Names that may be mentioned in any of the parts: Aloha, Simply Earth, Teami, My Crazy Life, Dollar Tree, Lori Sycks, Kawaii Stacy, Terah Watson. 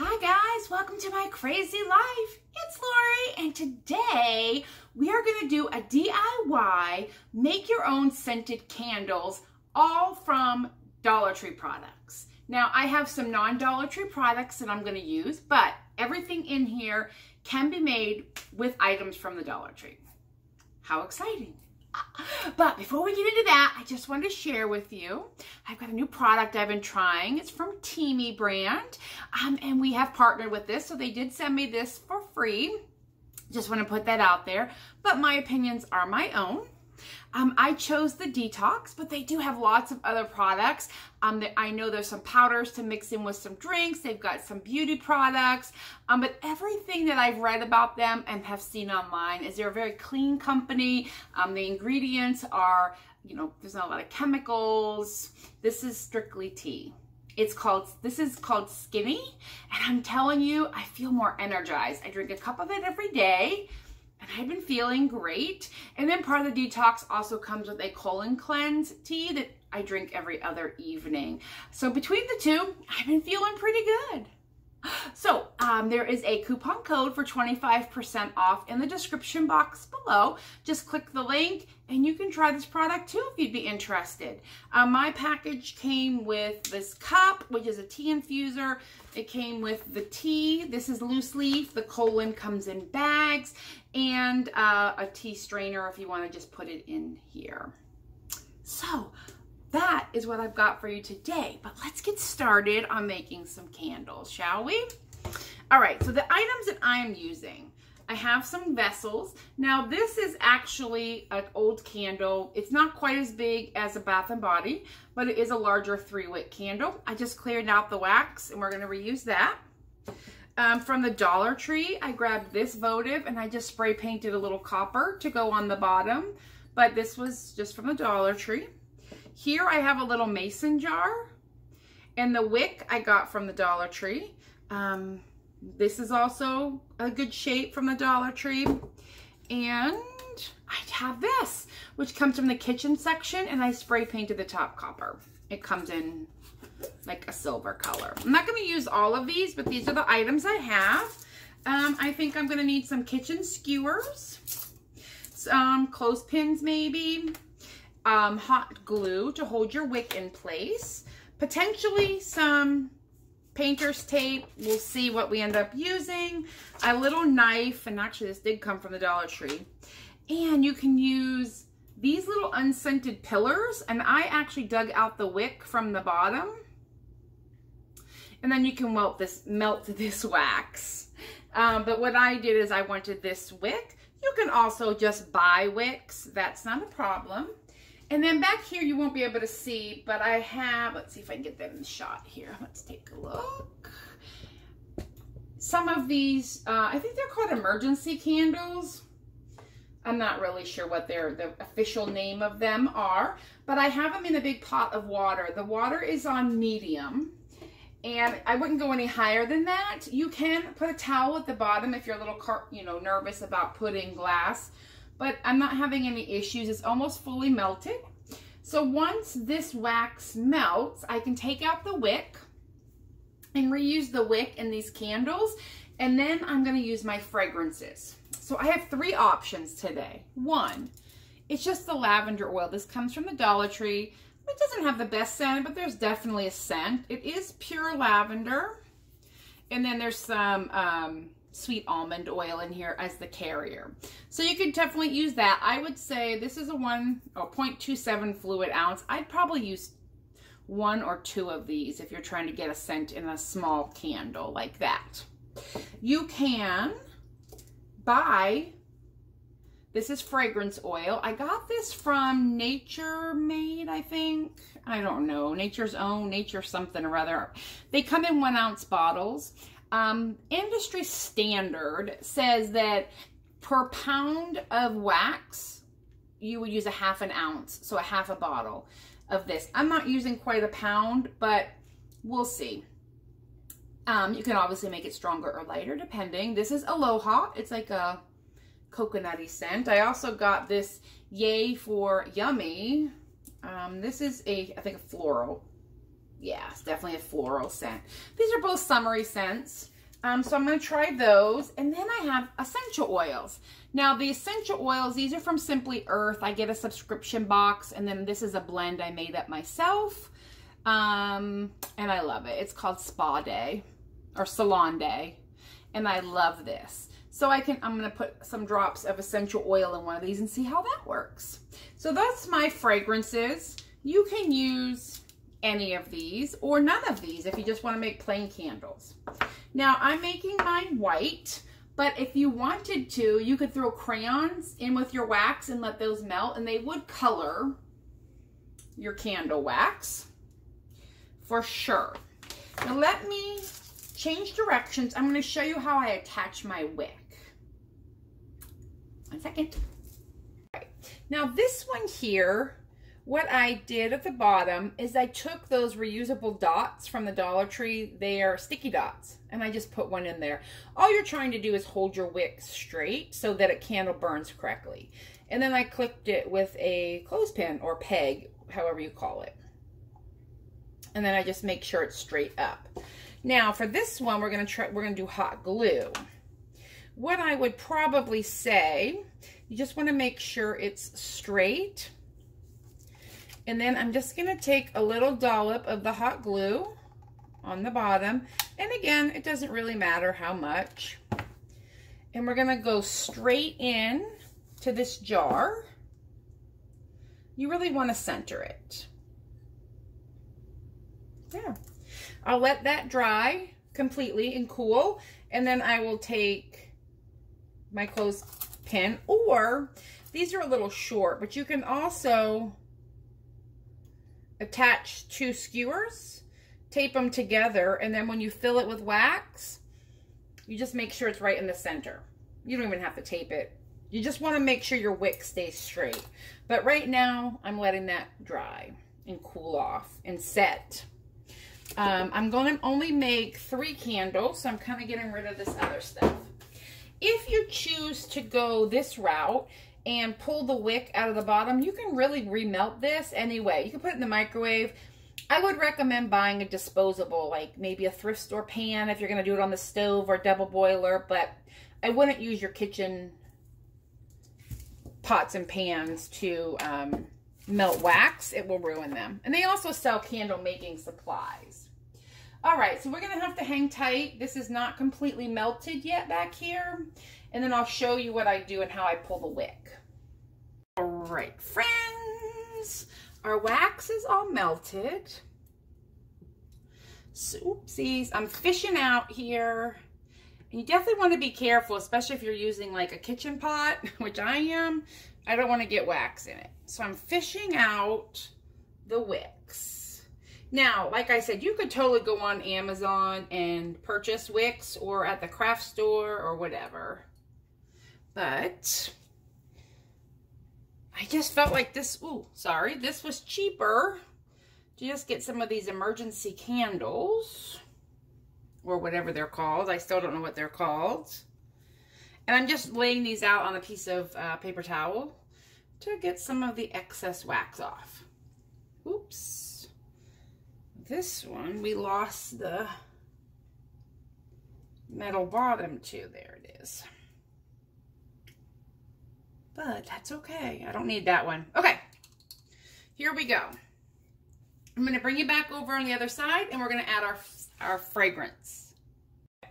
Hi guys, welcome to my crazy life. It's Lori, and today we are going to do a DIY make your own scented candles, all from Dollar Tree products. Now I have some non-Dollar Tree products that I'm going to use, but everything in here can be made with items from the Dollar Tree. How exciting! But before we get into that, I just wanted to share with you, I've got a new product I've been trying. It's from Teami brand, and we have partnered with this, so they did send me this for free. Just want to put that out there, but my opinions are my own. I chose the detox, but they do have lots of other products. I know there's some powders to mix in with some drinks. They've got some beauty products, but everything that I've read about them and have seen online is they're a very clean company. The ingredients are, you know, there's not a lot of chemicals. This is strictly tea. This is called Skinny, and I'm telling you, I feel more energized. I drink a cup of it every day, and I've been feeling great. And then part of the detox also comes with a colon cleanse tea that I drink every other evening. So between the two, I've been feeling pretty good. So there is a coupon code for 25% off in the description box below. Just click the link and you can try this product too if you'd be interested. My package came with this cup, which is a tea infuser. It came with the tea. This is loose leaf. The colon comes in bags, and a tea strainer if you want to just put it in here. So that is what I've got for you today, but let's get started on making some candles, shall we? All right, so the items that I'm using, I have some vessels. Now this is actually an old candle. It's not quite as big as a Bath & Body, but it is a larger 3-wick candle. I just cleared out the wax and we're gonna reuse that. From the Dollar Tree, I grabbed this votive and I just spray painted a little copper to go on the bottom, but this was just from the Dollar Tree. Here I have a little mason jar, and the wick I got from the Dollar Tree. This is also a good shape from the Dollar Tree. And I have this, which comes from the kitchen section, and I spray painted the top copper. It comes in like a silver color. I'm not gonna use all of these, but these are the items I have. I think I'm gonna need some kitchen skewers, some clothespins maybe, hot glue to hold your wick in place, potentially some painter's tape. We'll see what we end up using. A little knife, and actually this did come from the Dollar Tree. And you can use these little unscented pillars, and I actually dug out the wick from the bottom. And then you can melt this wax. But what I did is I wanted this wick. You can also just buy wicks. That's not a problem. And then back here, you won't be able to see, but I have, let's see if I can get them shot here. Let's take a look. Some of these, I think they're called emergency candles. I'm not really sure what the official name of them are, but I have them in a big pot of water. The water is on medium, and I wouldn't go any higher than that. You can put a towel at the bottom if you're a little, you know, nervous about putting glass, but I'm not having any issues. It's almost fully melted. So once this wax melts, I can take out the wick and reuse the wick in these candles. And then I'm gonna use my fragrances. So I have three options today. One, it's just the lavender oil. This comes from the Dollar Tree. It doesn't have the best scent, but there's definitely a scent. It is pure lavender. And then there's some, sweet almond oil in here as the carrier. So you could definitely use that. I would say this is a 0.27 fluid ounce. I'd probably use one or two of these if you're trying to get a scent in a small candle like that. You can buy, this is fragrance oil. I got this from Nature Made, I think. I don't know, Nature's Own, Nature something or other. They come in 1-ounce bottles. Industry standard says that per pound of wax, you would use a half an ounce, so a half a bottle of this. I'm not using quite a pound, but we'll see. You can obviously make it stronger or lighter, depending. This is Aloha. It's like a coconutty scent. I also got this Yay for Yummy. This is a, I think, a floral yeah, it's definitely a floral scent. These are both summery scents. So I'm going to try those. And then I have essential oils. Now the essential oils, these are from Simply Earth. I get a subscription box, and then this is a blend I made up myself. And I love it. It's called Spa Day or Salon Day. And I love this. So I'm going to put some drops of essential oil in one of these and see how that works. So that's my fragrances. You can use any of these or none of these if you just want to make plain candles. Now I'm making mine white, but if you wanted to, you could throw crayons in with your wax and let those melt, and they would color your candle wax for sure. Now let me change directions. I'm going to show you how I attach my wick. One second. All right. Now this one here, what I did at the bottom is I took those reusable dots from the Dollar Tree. They are sticky dots, and I just put one in there. All you're trying to do is hold your wick straight so that a candle burns correctly. And then I clipped it with a clothespin or peg, however you call it. And then I just make sure it's straight up. Now for this one, we're gonna do hot glue. What I would probably say, you just want to make sure it's straight. And then I'm just gonna take a little dollop of the hot glue on the bottom. And again, it doesn't really matter how much. And we're gonna go straight in to this jar. You really wanna center it. Yeah. I'll let that dry completely and cool. And then I will take my clothespin, or these are a little short, but you can also attach two skewers, tape them together, and then when you fill it with wax, you just make sure it's right in the center. You don't even have to tape it. You just want to make sure your wick stays straight. But right now, I'm letting that dry and cool off and set. I'm going to only make 3 candles, so I'm kind of getting rid of this other stuff. If you choose to go this route and pull the wick out of the bottom, you can really remelt this anyway. You can put it in the microwave. I would recommend buying a disposable, like maybe a thrift store pan if you're going to do it on the stove or double boiler, but I wouldn't use your kitchen pots and pans to melt wax. It will ruin them. And they also sell candle making supplies. All right, so we're going to have to hang tight. This is not completely melted yet back here. And then I'll show you what I do and how I pull the wick. All right, friends, our wax is all melted. So, oopsies, I'm fishing out here. And you definitely want to be careful, especially if you're using like a kitchen pot, which I am. I don't want to get wax in it. So I'm fishing out the wicks. Now, like I said, you could totally go on Amazon and purchase wicks, or at the craft store or whatever. But I just felt like this, ooh, sorry, this was cheaper to just get some of these emergency candles or whatever they're called. I still don't know what they're called. And I'm just laying these out on a piece of paper towel to get some of the excess wax off. Oops. This one, we lost the metal bottom too. There it is. But that's okay. I don't need that one. Okay, here we go. I'm going to bring you back over on the other side, and we're going to add our fragrance. A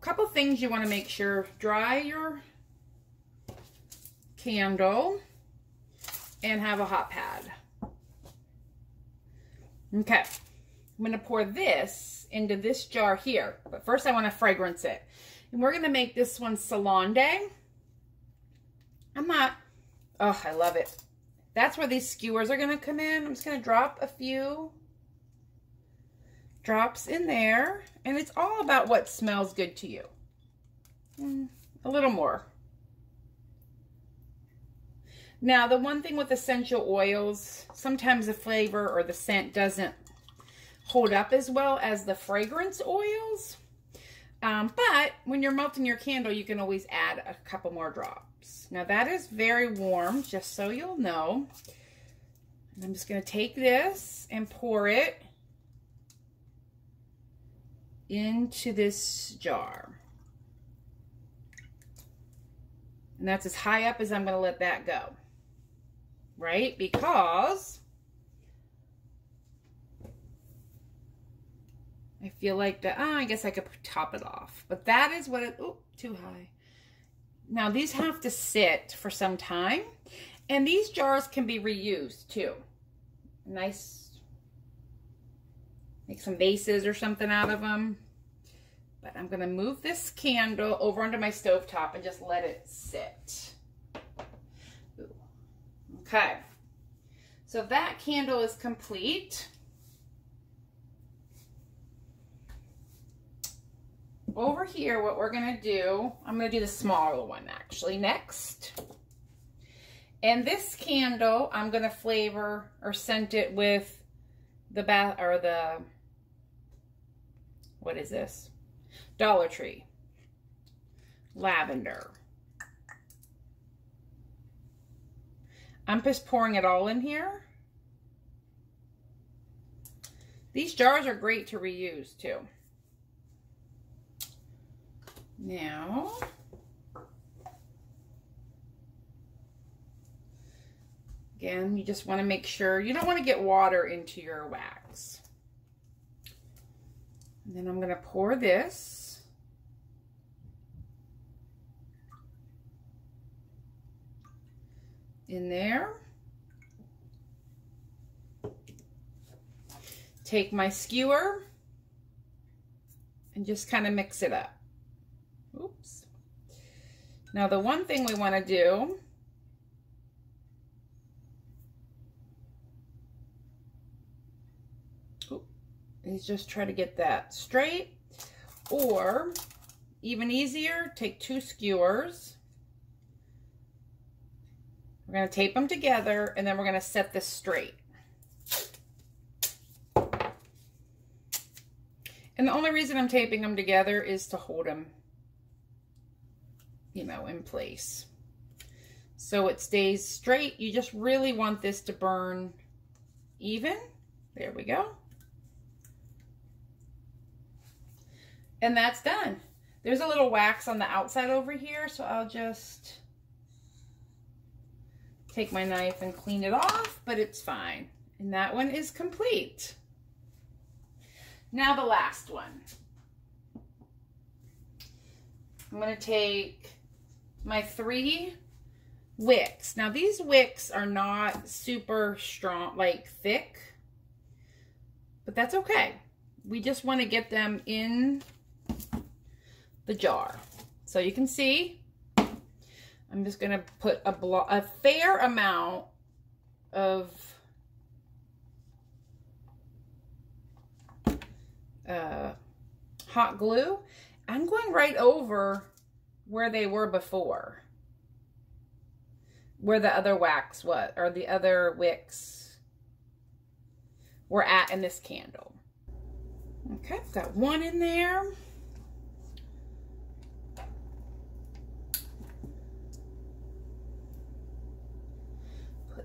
couple things you want to make sure. Dry your candle and have a hot pad. Okay, I'm going to pour this into this jar here. But first I want to fragrance it. And we're going to make this one Salon Day. Oh, I love it. That's where these skewers are going to come in. I'm just going to drop a few drops in there. And it's all about what smells good to you. A little more. Now, the one thing with essential oils, sometimes the flavor or the scent doesn't hold up as well as the fragrance oils. But when you're melting your candle, you can always add a couple more drops. Now that is very warm, just so you'll know. And I'm just going to take this and pour it into this jar. And that's as high up as I'm going to let that go, right? Because I feel like the, oh, I guess I could top it off. But that is what it, oh, too high. Now these have to sit for some time. And these jars can be reused too. Nice, make some vases or something out of them. But I'm going to move this candle over onto my stovetop and just let it sit. Ooh. Okay. So that candle is complete. Over here, what we're going to do, I'm going to do the smaller one actually next. And this candle, I'm going to flavor or scent it with the what is this? Dollar Tree lavender. I'm just pouring it all in here. These jars are great to reuse too. Now, again, you just want to make sure you don't want to get water into your wax. And then I'm going to pour this. In there. Take my skewer and just kind of mix it up. Oops. Now the one thing we want to do is just try to get that straight, or even easier, take two skewers. We're going to tape them together, and then we're going to set this straight. And the only reason I'm taping them together is to hold them, you know, in place. So it stays straight. You just really want this to burn even. There we go. And that's done. There's a little wax on the outside over here, so I'll just take my knife and clean it off, but it's fine. And that one is complete. Now the last one. I'm going to take my 3 wicks. Now these wicks are not super strong, like thick, but that's okay. We just want to get them in the jar. So you can see, I'm just going to put a fair amount of hot glue. I'm going right over where they were before, where the other wax was, or the other wicks were at in this candle. Okay, I've got one in there.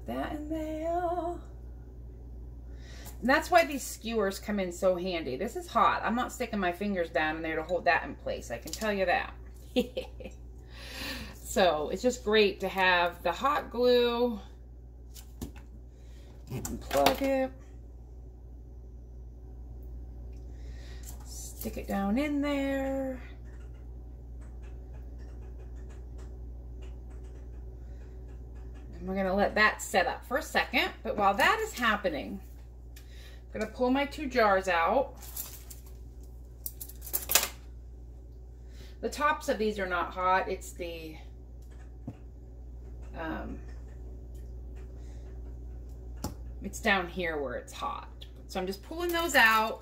That in there. And that's why these skewers come in so handy. This is hot. I'm not sticking my fingers down in there to hold that in place. I can tell you that. So it's just great to have the hot glue. Unplug it. Stick it down in there. We're going to let that set up for a second. But while that is happening, I'm going to pull my 2 jars out. The tops of these are not hot. It's the it's down here where it's hot. So I'm just pulling those out.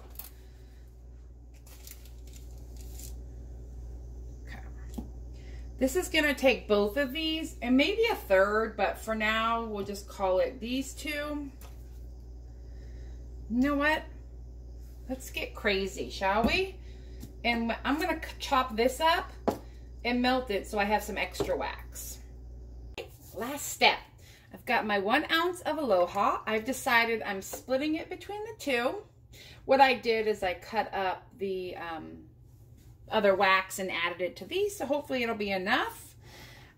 This is going to take both of these and maybe a third, but for now, we'll just call it these 2. You know what? Let's get crazy, shall we? And I'm going to chop this up and melt it so I have some extra wax. Last step. I've got my 1 ounce of Aloha. I've decided I'm splitting it between the 2. What I did is I cut up the other wax and added it to these, so hopefully it'll be enough.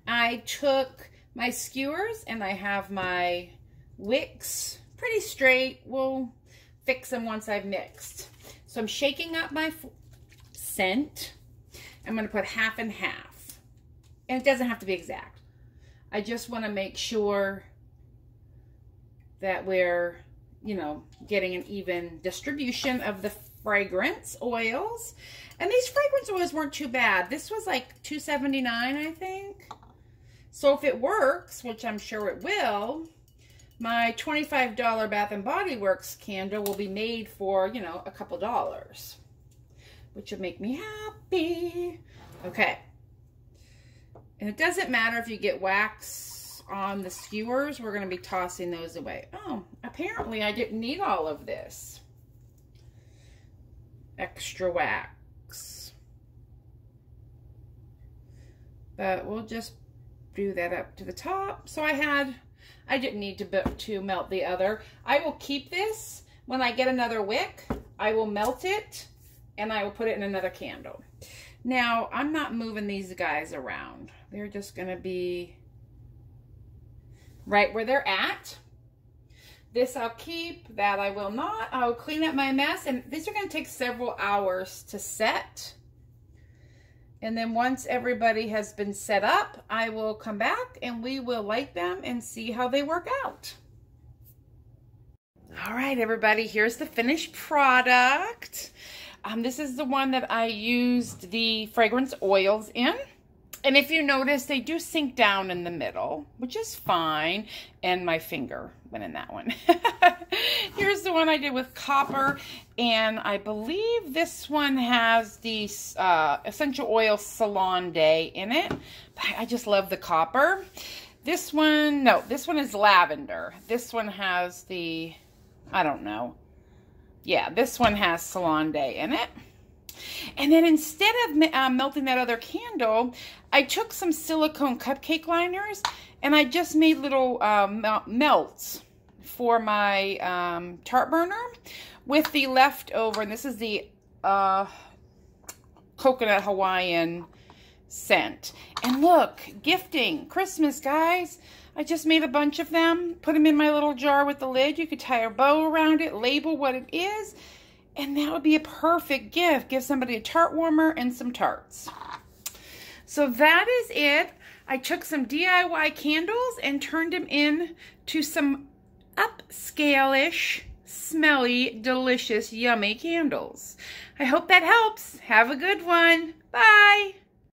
I took my skewers and I have my wicks pretty straight. We'll fix them once I've mixed. So I'm shaking up my scent. I'm going to put half and half, and it doesn't have to be exact. I just want to make sure that we're, you know, getting an even distribution of the fragrance oils. And these fragrance oils weren't too bad. This was like $2.79, I think. So if it works, which I'm sure it will, my $25 Bath & Body Works candle will be made for, you know, a couple dollars, which will make me happy. Okay. And it doesn't matter if you get wax on the skewers. We're going to be tossing those away. Oh, apparently I didn't need all of this extra wax. But we'll just do that up to the top. So I didn't need to melt the other. I will keep this. When I get another wick, I will melt it and I will put it in another candle. Now, I'm not moving these guys around. They're just going to be right where they're at. This I'll keep, that I will not. I'll clean up my mess, and these are going to take several hours to set. And then once everybody has been set up, I will come back and we will light them and see how they work out. All right, everybody, here's the finished product. This is the one that I used the fragrance oils in. And if you notice, they do sink down in the middle, which is fine. And my finger went in that one. Here's the one I did with copper. And I believe this one has the essential oil salon day in it. But I just love the copper. This one, no, this one is lavender. This one has the, I don't know. Yeah, this one has salon day in it. And then instead of melting that other candle, I took some silicone cupcake liners and I just made little melts for my tart burner with the leftover. And this is the coconut Hawaiian scent. And look, gifting, Christmas, guys. I just made a bunch of them, put them in my little jar with the lid. You could tie a bow around it, label what it is, and that would be a perfect gift. Give somebody a tart warmer and some tarts. So that is it. I took some DIY candles and turned them into some upscale-ish, smelly, delicious, yummy candles. I hope that helps. Have a good one. Bye.